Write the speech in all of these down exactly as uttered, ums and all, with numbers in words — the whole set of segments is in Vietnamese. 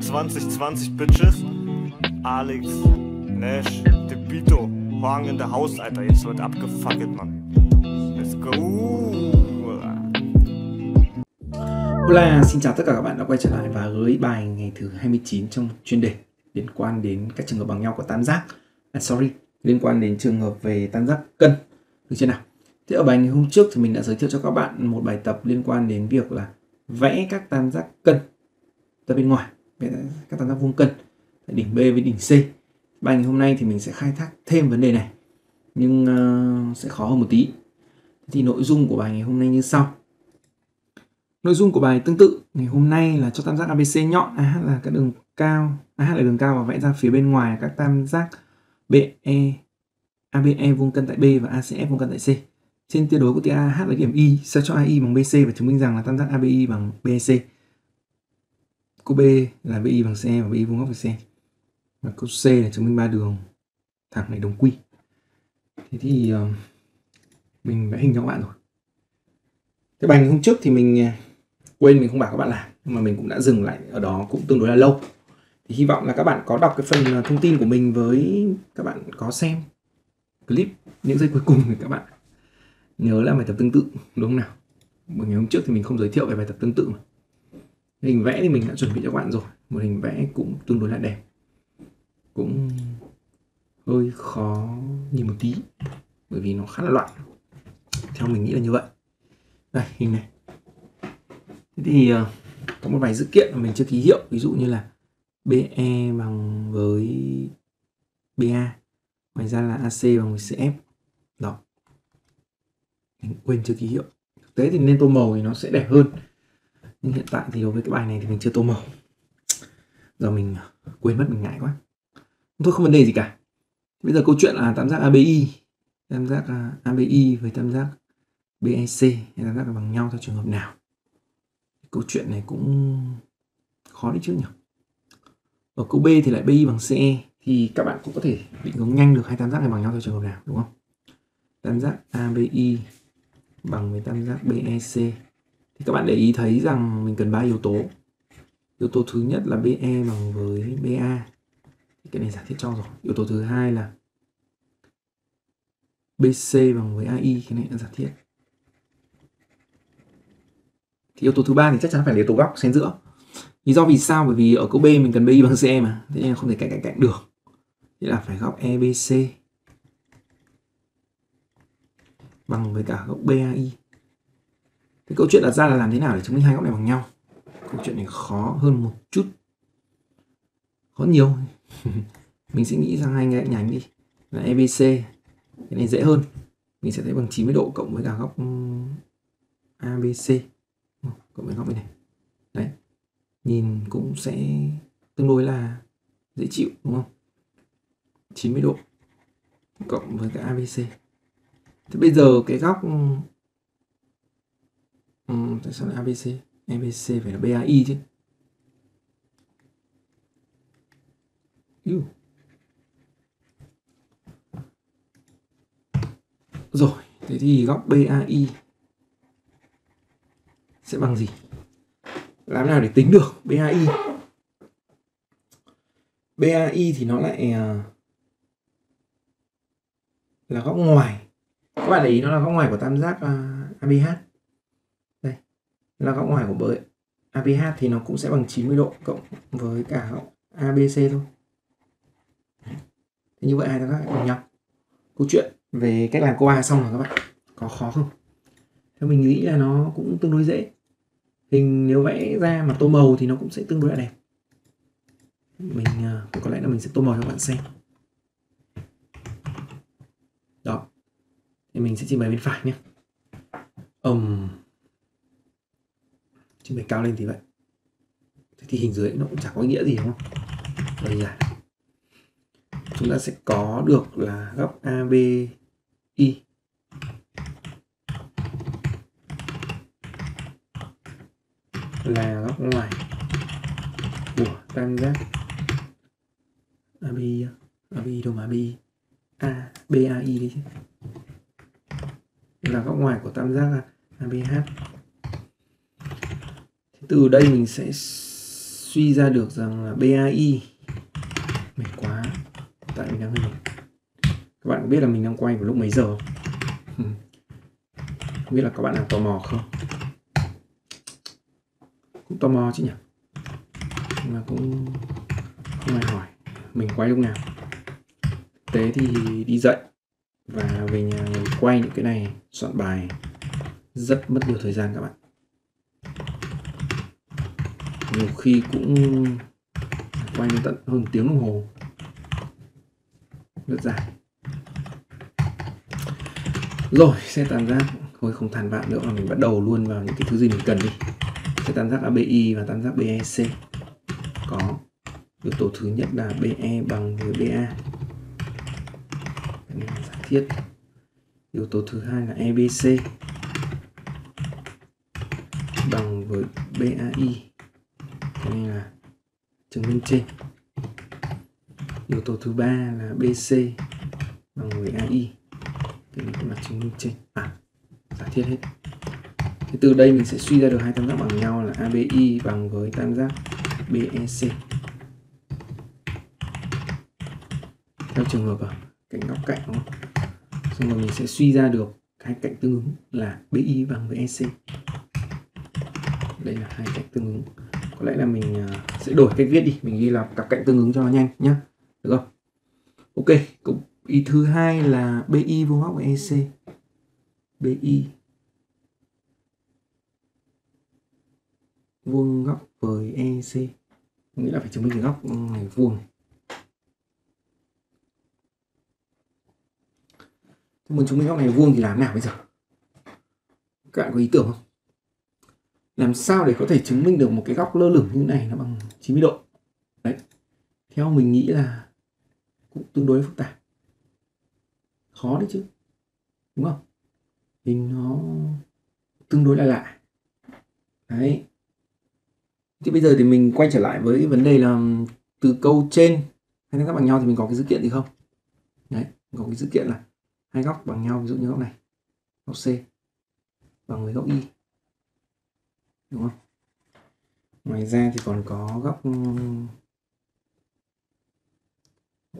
zwanzig zwanzig Bitches, Alex, Nash, Debito, morgen in der Haus, Alter. Jetzt wird abgefuckt, Mann. Let's go. Hola, xin chào tất cả các bạn đã quay trở lại và với bài ngày thứ hai mươi chín trong chuyên đề liên quan đến các trường hợp bằng nhau của tam giác. À, sorry, liên quan đến trường hợp về tam giác cân. Được chưa nào? Thế ở bài ngày hôm trước thì mình đã giới thiệu cho các bạn một bài tập liên quan đến việc là vẽ các tam giác cân ra bên ngoài, vẽ các tam giác vuông cân tại đỉnh B với đỉnh C. Bài ngày hôm nay thì mình sẽ khai thác thêm vấn đề này, nhưng uh, sẽ khó hơn một tí. Thì nội dung của bài ngày hôm nay như sau. Nội dung của bài tương tự ngày hôm nay là cho tam giác a bê xê nhọn, AH là các đường cao, AH là đường cao và vẽ ra phía bên ngoài các tam giác BE, a bê e vuông cân tại B và a xê ép vuông cân tại C. Trên tuyệt đối của tia AH là điểm I, sao cho a i bằng bê xê và chứng minh rằng là tam giác a bê i bằng bê xê. Câu B là bê i bằng xê và bê i vuông góc với C. Và câu C là chứng minh ba đường thẳng này đồng quy. Thế thì uh, mình vẽ hình cho các bạn rồi. Cái bài hôm trước thì mình quên, mình không bảo các bạn làm, nhưng mà mình cũng đã dừng lại ở đó cũng tương đối là lâu. Thì hy vọng là các bạn có đọc cái phần thông tin của mình, với các bạn có xem clip những giây cuối cùng thì các bạn nhớ là bài tập tương tự, đúng không nào? Bởi ngày hôm trước thì mình không giới thiệu về bài tập tương tự mà. Hình vẽ thì mình đã chuẩn bị cho các bạn rồi, một hình vẽ cũng tương đối là đẹp, cũng hơi khó nhìn một tí bởi vì nó khá là loạn, theo mình nghĩ là như vậy. Đây, hình này. Thế thì uh, có một vài dữ kiện mà mình chưa ký hiệu, ví dụ như là bê e bằng với bê a, ngoài ra là a xê bằng với xê ép. Đó, mình quên chưa ký hiệu. Thực tế thì nên tô màu thì nó sẽ đẹp hơn, nhưng hiện tại thì đối với cái bài này thì mình chưa tô màu, giờ mình quên mất, mình ngại quá. Thôi không vấn đề gì cả. Bây giờ câu chuyện là tam giác a bê i, tam giác uh, a bê i với tam giác bê e xê hay tam giác là bằng nhau theo trường hợp nào? Câu chuyện này cũng khó đấy chứ nhỉ. Ở câu B thì lại bê i bằng xê e, thì các bạn cũng có thể định hướng nhanh được hai tam giác này bằng nhau theo trường hợp nào, đúng không? Tam giác a bê i bằng với tam giác bê e xê, thì các bạn để ý thấy rằng mình cần ba yếu tố. Yếu tố thứ nhất là bê e bằng với bê a, cái này giả thiết cho rồi. Yếu tố thứ hai là bê xê bằng với a i, cái này đã giả thiết. Thì yếu tố thứ ba thì chắc chắn phải là yếu tố góc xen giữa. Lý do vì sao? Bởi vì ở câu B mình cần bê i bằng xê e mà, thế nên không thể cạnh cạnh cạnh được. Thế là phải góc e bê xê bằng với cả góc bê a i. Thế câu chuyện đặt ra là làm thế nào để chứng minh hai góc này bằng nhau? Câu chuyện này khó hơn một chút, khó nhiều. Mình sẽ nghĩ sang hai cạnh nhánh đi, là e bê xê, cái này dễ hơn. Mình sẽ thấy bằng chín mươi độ cộng với cả góc a bê xê cộng với góc bên này. Đấy, nhìn cũng sẽ tương đối là dễ chịu, đúng không? chín mươi độ cộng với cái a bê xê. Thế bây giờ cái góc ừ, tại sao là a bê xê? a bê xê phải là bê a i chứ. Rồi, thế thì góc bê a i sẽ bằng gì? Làm nào để tính được bê a i? bê a i thì nó lại là góc ngoài. Các bạn để ý nó là góc ngoài của tam giác a bê hát. Đây, là góc ngoài của a bê hát thì nó cũng sẽ bằng chín mươi độ cộng với cả góc a bê xê thôi. Thế như vậy hai tam giác bằng nhau. Câu chuyện về cách làm câu A xong rồi các bạn. Có khó không? Theo mình nghĩ là nó cũng tương đối dễ. Hình nếu vẽ ra mà tô màu thì nó cũng sẽ tương đối là đẹp. Mình có lẽ là mình sẽ tô màu cho các bạn xem. Đó, thì mình sẽ trình bày bên phải nhé. Ừm, trình bày cao lên thì vậy. Thế thì hình dưới nó cũng chẳng có nghĩa gì, đúng không? Đây là chúng ta sẽ có được là góc a bê i là góc ngoài của tam giác a bê i, a bê i đâu mà a bê i, a bê a i đi chứ, là góc ngoài của tam giác a bê hát. Từ đây mình sẽ suy ra được rằng là bê a i, mệt quá, tại mình đang hình. Các bạn có biết là mình đang quay vào lúc mấy giờ không? Ừ. Không biết là các bạn nào tò mò không? Cũng tò mò chứ nhỉ? Nhưng mà cũng không ai hỏi mình quay lúc nào. Thực tế thì đi dạy và về nhà mình quay những cái này, soạn bài rất mất nhiều thời gian các bạn. Nhiều khi cũng quay tận hơn tiếng đồng hồ, rất dài. Rồi, xe tán rác, thôi không than vãn nữa mà mình bắt đầu luôn vào những cái thứ gì mình cần đi. Xe tán rác a bê i và tán rác bê e xê có yếu tố thứ nhất là bê e bằng với bê a, giả thiết. Yếu tố thứ hai là e bê xê bằng với bê a i, cái này là chứng minh trên. Yếu tố thứ ba là bê xê bằng với a i, cái này cũng là chứng minh trên. À, giả thiết hết. Thì từ đây mình sẽ suy ra được hai tam giác bằng nhau là a bê i bằng với tam giác bê e xê. Theo trường hợp ở cạnh góc cạnh đúng không? Xong rồi mình sẽ suy ra được hai cạnh tương ứng là bê i bằng với e xê. Đây là hai cạnh tương ứng. Có lẽ là mình sẽ đổi cách viết đi, mình ghi là cặp cạnh tương ứng cho nó nhanh nhé, được không? Ok, cũng ý thứ hai là bê i vuông góc với e xê. bê i vuông góc với e xê, nghĩa là phải chứng minh cái góc này vuông. Thế muốn chứng minh góc này vuông thì làm nào bây giờ? Các bạn có ý tưởng không? Làm sao để có thể chứng minh được một cái góc lơ lửng như này nó bằng chín mươi độ? Đấy. Theo mình nghĩ là cũng tương đối phức tạp. Khó đấy chứ. Đúng không? Hình nó tương đối là lạ. Đấy. Thì bây giờ thì mình quay trở lại với vấn đề là từ câu trên hai góc bằng nhau thì mình có cái dữ kiện gì không? Đấy, có cái dữ kiện là hai góc bằng nhau, ví dụ như góc này, góc C bằng với góc Y. Đúng không? Ngoài ra thì còn có góc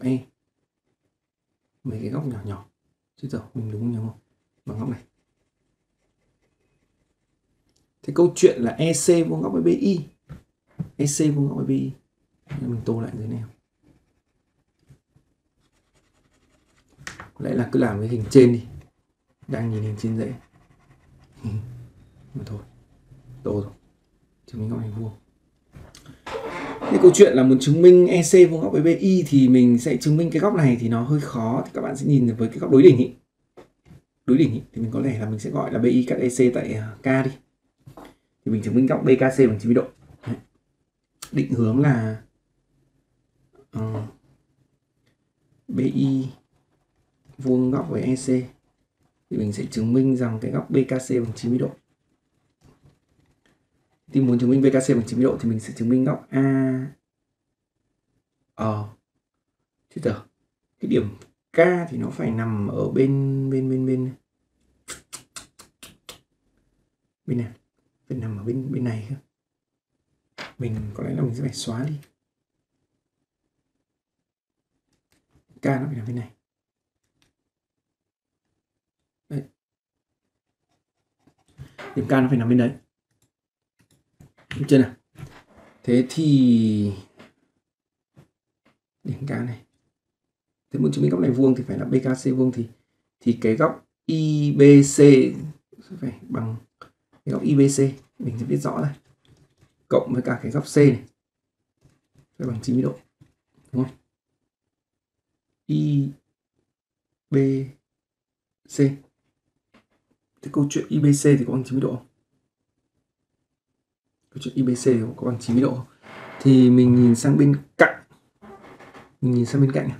E, mấy cái góc nhỏ nhỏ chứ giờ mình đúng nhớ không? Bằng góc này. Thế câu chuyện là e xê vuông góc với bê i, e xê vuông góc với bê i, mình tô lại dưới này. Có lẽ là cứ làm cái hình trên đi, đang nhìn hình trên dễ mà thôi. Rồi. Chứng minh góc này vuông. Thế câu chuyện là muốn chứng minh e xê vuông góc với bê i thì mình sẽ chứng minh cái góc này thì nó hơi khó, thì các bạn sẽ nhìn với cái góc đối đỉnh ý. Đối đỉnh ý. Thì mình có thể là mình sẽ gọi là bê i cắt e xê tại K đi. Thì mình chứng minh góc bê ca xê bằng chín mươi độ. Đấy. Định hướng là uh, bê i vuông góc với e xê thì mình sẽ chứng minh rằng cái góc bê ca xê bằng chín mươi độ. Thì muốn chứng minh bê ca xê bằng chín mươi độ thì mình sẽ chứng minh góc A ờ chứ tờ cái điểm K thì nó phải nằm ở bên bên bên bên bên này, phải nằm ở bên bên này cơ. Mình có lẽ là mình sẽ phải xóa đi, K nó phải nằm bên này. Đấy. Điểm K nó phải nằm bên đấy. Đúng chưa nào? Thế thì điểm K này. Thế muốn chứng minh góc này vuông thì phải là bê ca xê vuông thì thì cái góc i bê xê phải bằng cái góc i bê xê, mình sẽ viết rõ ra. Cộng với cả cái góc C này. Phải bằng chín mươi độ. Đúng không? i bê xê. Thế câu chuyện i bê xê thì có bằng chín mươi độ không? i bê xê thì có bằng chín mươi độ thì mình nhìn sang bên cạnh, mình nhìn sang bên cạnh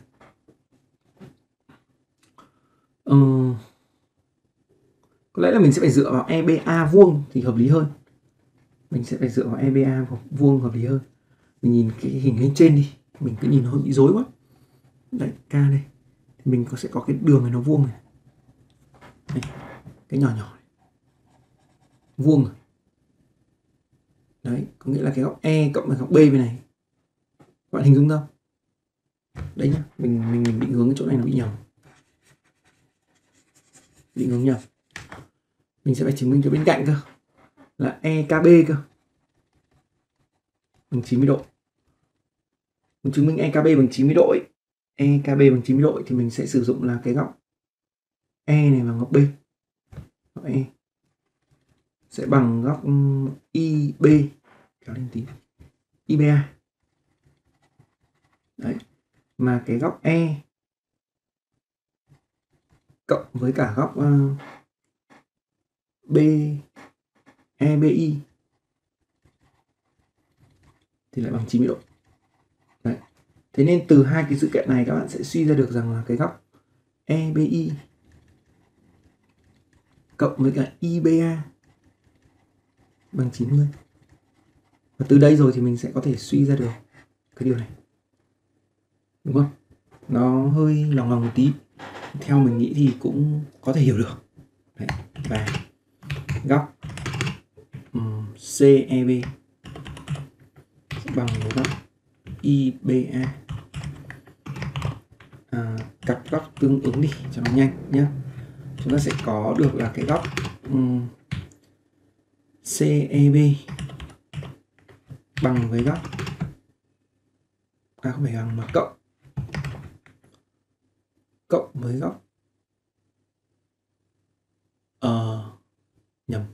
ừ. Có lẽ là mình sẽ phải dựa vào e bê a vuông thì hợp lý hơn, mình sẽ phải dựa vào e bê a vuông hợp lý hơn. Mình nhìn cái hình lên trên đi, mình cứ nhìn nó hơi bị rối quá. Đấy, K đây thì mình có sẽ có cái đường này nó vuông này. Đây, cái nhỏ nhỏ này. Vuông này. Đấy, có nghĩa là cái góc E cộng với góc B bên này. Các bạn hình dung không? Đấy nhá, mình mình mình định hướng cái chỗ này nó bị nhầm. Định hướng nhầm. Mình sẽ phải chứng minh cho bên cạnh cơ. Là e ca bê cơ. Bằng chín mươi độ. Mình chứng minh e ca bê bằng chín mươi độ ấy. e ca bê bằng chín mươi độ ấy, thì mình sẽ sử dụng là cái góc E này và góc B. Góc E sẽ bằng góc i bê, kéo lên tí, i bê a. Đấy, mà cái góc E cộng với cả góc uh, B e bê i thì lại bằng chín mươi độ. Đấy. Thế nên từ hai cái sự kiện này các bạn sẽ suy ra được rằng là cái góc e bê i cộng với cả i bê a bằng chín mươi. Và từ đây rồi thì mình sẽ có thể suy ra được cái điều này. Đúng không? Nó hơi lòng lòng một tí. Theo mình nghĩ thì cũng có thể hiểu được. Đấy. Và góc um, xê e bê sẽ bằng với góc i bê a. À, cặp góc tương ứng đi cho nó nhanh nhé. Chúng ta sẽ có được là cái góc um, xê e bê bằng với góc à không phải bằng mà cộng cộng với góc ờ uh, nhầm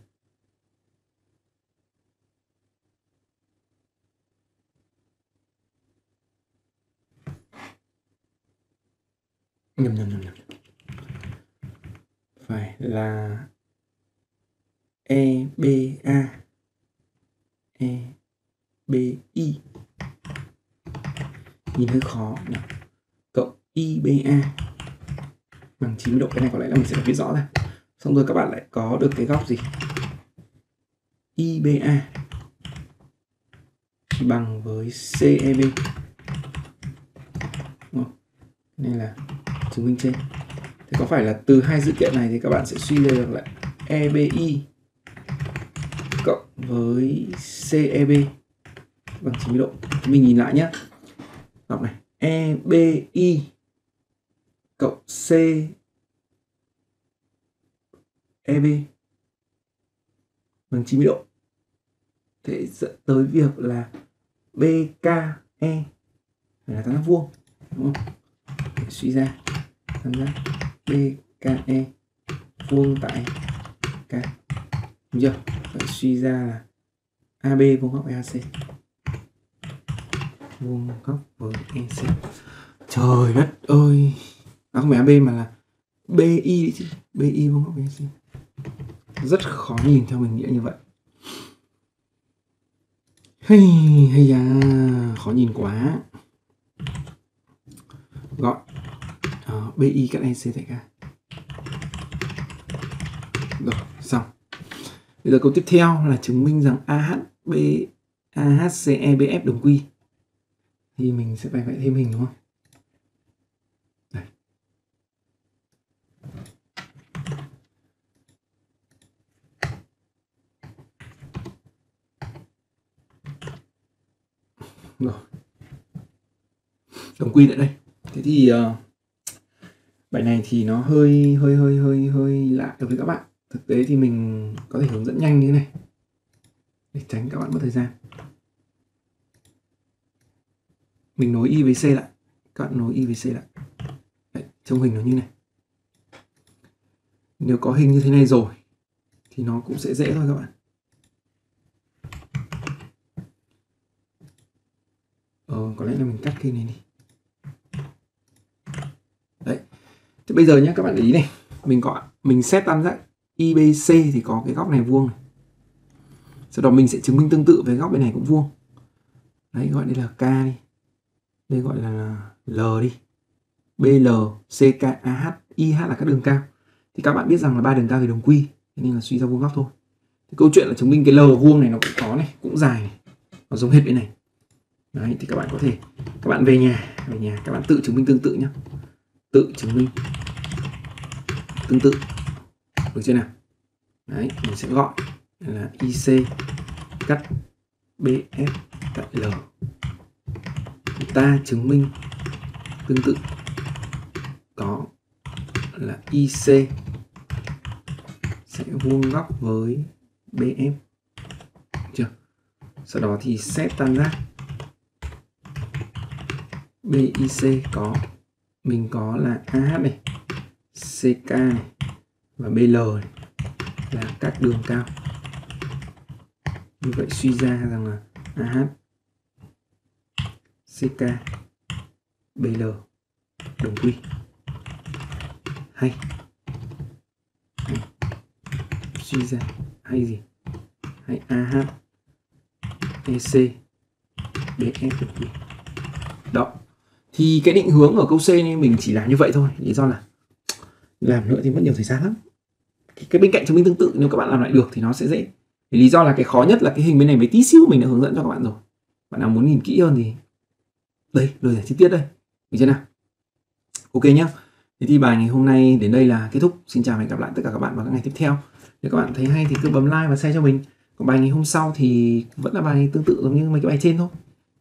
nhầm nhầm nhầm nhầm phải là e bê a e bê i nhìn hơi khó nào. Cộng i bê a bằng chín mươi độ. Cái này có lẽ là mình sẽ phải viết rõ ra. Xong rồi các bạn lại có được cái góc gì i bê a bằng với xê e bê. Đúng không? Nên là chứng minh trên. Thế có phải là từ hai dữ kiện này thì các bạn sẽ suy ra được lại e bê i cộng với xê e bê bằng chín mươi độ. Mình nhìn lại nhé. Đọc này. e bê i cộng xê e bê bằng chín mươi độ. Thế dẫn tới việc là bê ca e phải là tam giác vuông. Đúng không? Để suy ra tam giác bê ca e vuông tại K. Đúng chưa? Phải suy ra là a bê vuông góc với a xê vuông góc với e xê. Trời đất ơi. Nó không phải a bê mà là bê i đấy chứ. bê i vuông góc với e xê. Rất khó nhìn theo mình nghĩa như vậy. Hay, hay da. Khó nhìn quá. Gọi uh, bê i cắt e xê tại K. Rồi, xong. Bây giờ câu tiếp theo là chứng minh rằng AHB AHCEBF đồng quy. Thì mình sẽ phải vẽ thêm hình đúng không? Đây. Rồi. Đồng quy tại đây. Thế thì uh, bài này thì nó hơi hơi hơi hơi hơi lạ đối với các bạn. Thực tế thì mình có thể hướng dẫn nhanh như thế này để tránh các bạn mất thời gian. Mình nối i với c lại. Các bạn nối i với c lại. Đấy, trông hình nó như này. Nếu có hình như thế này rồi thì nó cũng sẽ dễ thôi các bạn. Ờ, có lẽ là mình cắt cái này đi. Đấy. Thế bây giờ nhé các bạn để ý này. Mình gọi mình xét tam giác i bê xê thì có cái góc này vuông này. Sau đó mình sẽ chứng minh tương tự với góc bên này cũng vuông. Đấy, gọi đây là K đi. Đây gọi là L đi. bê lờ, xê ca, a hát, i hát là các đường cao. Thì các bạn biết rằng là ba đường cao thì đồng quy, thế nên là suy ra vuông góc thôi. Thì câu chuyện là chứng minh cái L vuông này nó cũng có này, cũng dài này. Nó giống hết bên này. Đấy, thì các bạn có thể các bạn về nhà, về nhà các bạn tự chứng minh tương tự nhá. Tự chứng minh tương tự. Được chưa nào? Đấy, mình sẽ gọi là i xê cắt bf tại L. Chúng ta chứng minh tương tự có là i xê sẽ vuông góc với bf. Chưa? Sau đó thì xét tam giác bic có mình có là a hát này, xê ca này và bê lờ này là các đường cao. Như vậy suy ra rằng là a hát, xê ca, bê lờ đồng quy. Hay. Hay. Suy ra hay gì? Hay a hát, e xê, bê ép đồng quy. Đó. Thì cái định hướng ở câu C nên mình chỉ làm như vậy thôi. Lý do là làm nữa thì mất nhiều thời gian lắm. Cái bên cạnh chứng minh tương tự nếu các bạn làm lại được thì nó sẽ dễ. Thì lý do là cái khó nhất là cái hình bên này với tí xíu mình đã hướng dẫn cho các bạn rồi. Bạn nào muốn nhìn kỹ hơn thì đây, lời giải chi tiết đây. Được chưa nào? Ok nhá. Thế thì bài ngày hôm nay đến đây là kết thúc. Xin chào và hẹn gặp lại tất cả các bạn vào các ngày tiếp theo. Nếu các bạn thấy hay thì cứ bấm like và share cho mình. Còn bài ngày hôm sau thì vẫn là bài tương tự giống như mấy cái bài trên thôi.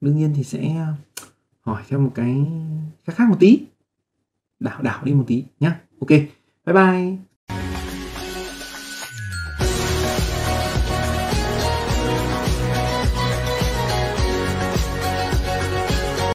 Đương nhiên thì sẽ hỏi theo một cái khác khác một tí. Đảo đảo đi một tí nhá. Ok. Bye bye.